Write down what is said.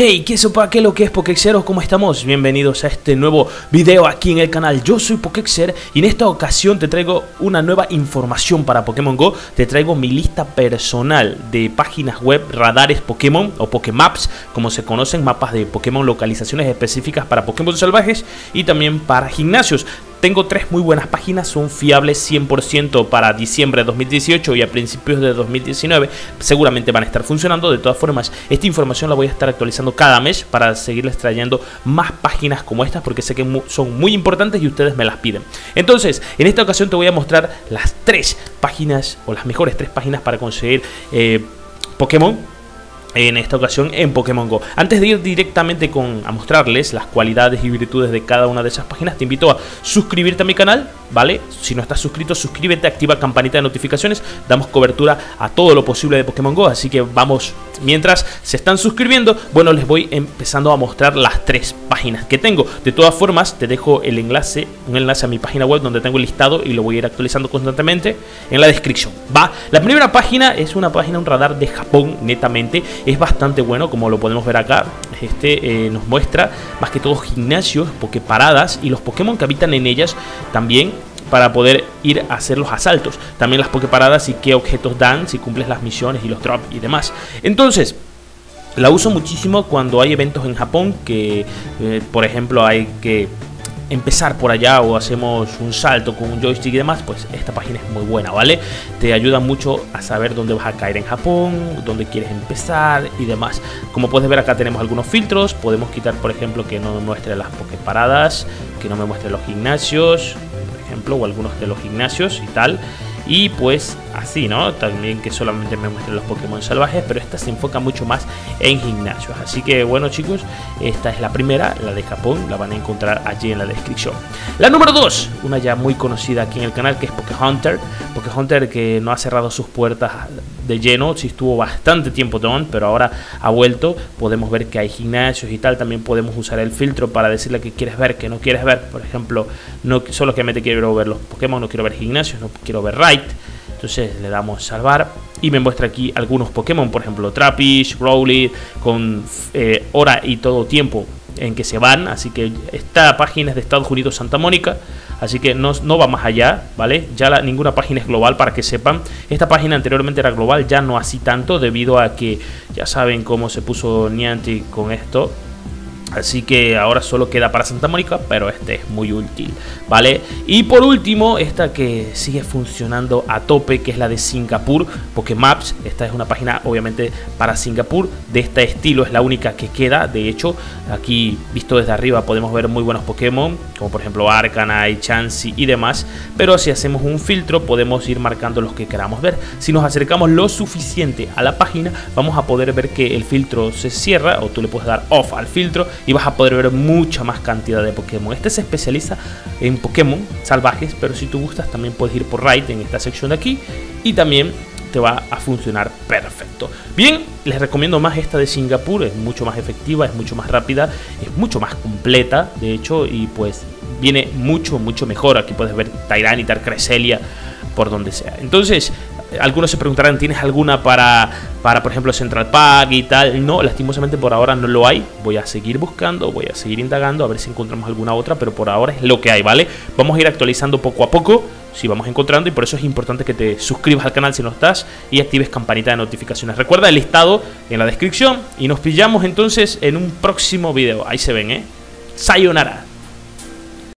Hey, ¿qué sopa? ¿Qué lo que es Pokexeros? ¿Cómo estamos? Bienvenidos a este nuevo video aquí en el canal. Yo soy Pokexer y en esta ocasión te traigo una nueva información para Pokémon GO. Te traigo mi lista personal de páginas web, radares Pokémon o Pokemaps, como se conocen, mapas de Pokémon, localizaciones específicas para Pokémon salvajes y también para gimnasios. Tengo tres muy buenas páginas, son fiables 100% para diciembre de 2018 y a principios de 2019 seguramente van a estar funcionando. De todas formas, esta información la voy a estar actualizando cada mes para seguirles trayendo más páginas como estas, porque sé que son muy importantes y ustedes me las piden. Entonces, en esta ocasión te voy a mostrar las tres páginas o las mejores tres páginas para conseguir Pokémon. En esta ocasión en Pokémon GO. Antes de ir directamente a mostrarles las cualidades y virtudes de cada una de esas páginas, te invito a suscribirte a mi canal, ¿vale? Si no estás suscrito, suscríbete, activa campanita de notificaciones. Damos cobertura a todo lo posible de Pokémon GO, así que vamos. Mientras se están suscribiendo, bueno, les voy empezando a mostrar las tres páginas que tengo. De todas formas, te dejo el enlace, un enlace a mi página web donde tengo el listado y lo voy a ir actualizando constantemente en la descripción, ¿va? La primera página es una página, un radar de Japón netamente. Es bastante bueno, como lo podemos ver acá. Este nos muestra más que todo gimnasios, Poképaradas y los Pokémon que habitan en ellas también, para poder ir a hacer los asaltos. También las Poképaradas y qué objetos dan si cumples las misiones y los drops y demás. Entonces, la uso muchísimo cuando hay eventos en Japón que, por ejemplo, hay que empezar por allá o hacemos un salto con un joystick y demás. Pues esta página es muy buena, ¿vale? Te ayuda mucho a saber dónde vas a caer en Japón, dónde quieres empezar y demás. Como puedes ver acá tenemos algunos filtros. Podemos quitar, por ejemplo, que no me muestre las Poképaradas, que no me muestre los gimnasios, por ejemplo, o algunos de los gimnasios y tal. Y pues así, ¿no? También que solamente me muestren los Pokémon salvajes, pero esta se enfoca mucho más en gimnasios. Así que bueno, chicos, esta es la primera, la de Japón, la van a encontrar allí en la descripción. La número 2, una ya muy conocida aquí en el canal, que es Poké Hunter. Poké Hunter que no ha cerrado sus puertas de lleno, sí estuvo bastante tiempo down, pero ahora ha vuelto. Podemos ver que hay gimnasios y tal, también podemos usar el filtro para decirle que quieres ver, que no quieres ver. Por ejemplo, no solo que me te quiero ver los Pokémon, no quiero ver gimnasios, no quiero ver raid. Entonces le damos salvar y me muestra aquí algunos Pokémon, por ejemplo Trappish, Rowlet, con hora y todo tiempo en que se van. Así que esta página es de Estados Unidos, Santa Mónica, así que no va más allá, ¿vale? Ya ninguna página es global, para que sepan. Esta página anteriormente era global, ya no así tanto, debido a que ya saben cómo se puso Niantic con esto. Así que ahora solo queda para Santa Mónica, pero este es muy útil, ¿vale? Y por último, esta que sigue funcionando a tope, que es la de Singapur, Pokemaps. Esta es una página obviamente para Singapur, de este estilo, es la única que queda. De hecho, aquí visto desde arriba podemos ver muy buenos Pokémon, como por ejemplo Arcanine, Chansey y demás. Pero si hacemos un filtro podemos ir marcando los que queramos ver. Si nos acercamos lo suficiente a la página, vamos a poder ver que el filtro se cierra, o tú le puedes dar off al filtro y vas a poder ver mucha más cantidad de Pokémon. Este se especializa en Pokémon salvajes, pero si tú gustas también puedes ir por raid en esta sección de aquí y también te va a funcionar perfecto. Bien, les recomiendo más esta de Singapur, es mucho más efectiva, es mucho más rápida, es mucho más completa, de hecho, y pues viene mucho mejor. Aquí puedes ver Tyranitar, Cresselia, por donde sea. Entonces, algunos se preguntarán, ¿tienes alguna para por ejemplo Central Park y tal? No, lastimosamente por ahora no lo hay. Voy a seguir buscando, voy a seguir indagando a ver si encontramos alguna otra, pero por ahora es lo que hay, ¿vale? Vamos a ir actualizando poco a poco si vamos encontrando, y por eso es importante que te suscribas al canal si no estás y actives campanita de notificaciones. Recuerda el listado en la descripción y nos pillamos entonces en un próximo video. Ahí se ven, ¿eh? Sayonara.